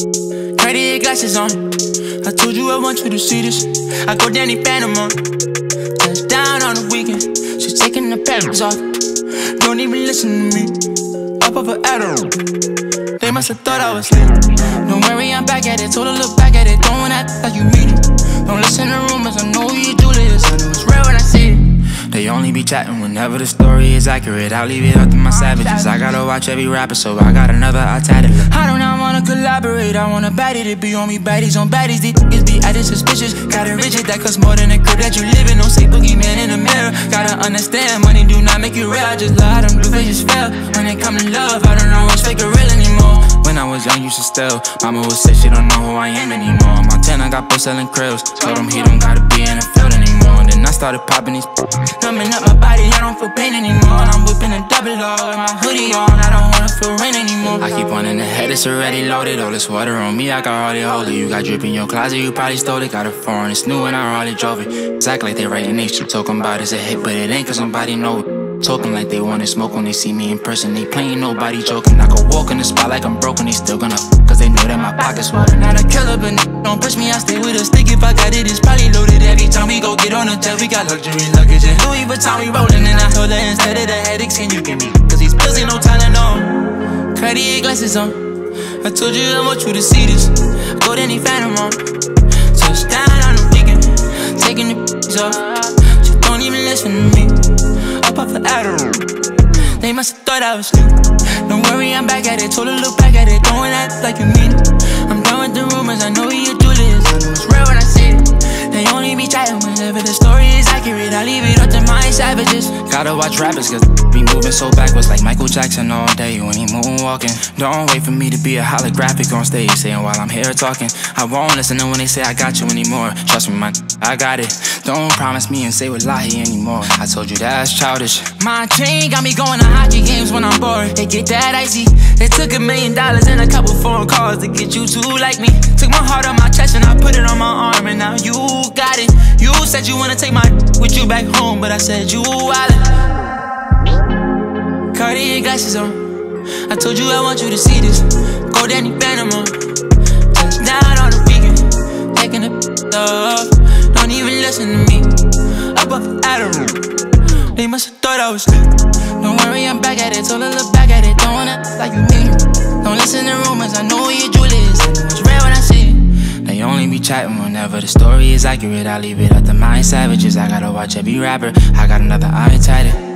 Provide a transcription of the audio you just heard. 38 glasses on. I told you I want you to see this. I go Danny Phantom on. Touch down on the weekend. She's taking the panties off. Don't even listen to me. Up off her arrow. They must have thought I was lit. Don't worry, I'm back at it. Told her look back at it. Don't act like you mean it. Don't listen to rumors. I know you do this. I know it's real when I see it. They only be chatting whenever the story is accurate. I'll leave it up to my savages. I gotta watch every rapper, so I got another alternative. I do not wanna collaborate, I wanna baddie to be on me, baddies on baddies. These niggas be acting suspicious. Got it rigid, that costs more than a crib that you live in. Don't say boogeyman in the mirror. Gotta understand, money do not make you real. I just love how them blue faces fell. When it come to love, I don't know what's fake or real anymore. When I was young, used to steal. Mama would say she don't know who I am anymore. Montana got both selling cribs. Told him he don't gotta be in the field anymore. And then I started popping these. Numbing up my body, I don't feel pain anymore. I'm whipping a double R with my hoodie on. I don't wanna feel rain anymore. I keep on in the head, it's already loaded. All this water on me, I can hardly hold it. You got drip in your closet, you probably stole it. Got a foreign, it's new and I hardly drove it. It's act like they writing they shit. Talking about it's a hit, but it ain't cause somebody know it. Talking like they wanna smoke when they see me in person. They playing nobody joking. I can walk in the spot like I'm broken. They still gonna cause they know that my pocket's full. Not a killer, but don't push me. I stay with a stick. If I got it, it's probably loaded. Every time we go get on a jet, we got luxury luggage and Louis Vuitton, we rolling. And I told her instead of the headaches, can you give me? Cause these pills ain't no Tylenol. 38 glasses on. I told you I want you to see this. Go to any Phantom on. Touchdown on the weekend. Taking the p***s off. She don't even listen to me. They must have thought I was new. Don't worry, I'm back at it. Told her look back at it. Don't act like you mean it. I'm done with the rumors. I know you do this. I know it's real when I see it. They only be chatting whenever the story is accurate. I leave it up to my savages. Gotta watch rappers, cause be moving so backwards like Michael Jackson all day when he moonwalking. Don't wait for me to be a holographic on stage saying while I'm here talking. I won't listen to when they say I got you anymore. Trust me, man, I got it. Don't promise me and say what lie anymore. I told you that's childish. My chain got me going to hockey games when I'm bored. They get that icy. It took $1 million and a couple foreign cars to get you two like me. Took my heart on my chest and I put it on my arm, and now you got it. You said you wanna take my with you back home, but I said you wildin'. Cartier glasses on. I told you I want you to see this. Go Danny Phantom on. Touchdown on the weekend. Taking the up. Don't even listen to me. Up off the Adderall. They must have thought I was lit. Don't worry, I'm back at it. Told her look back at it. Don't wanna act like you mean it. Don't listen to rumors. I know you do this. It's real when I see it. They only be chatting whenever the story is accurate. I leave it up to my savages. I gotta watch every rapper. I got another eye tighter.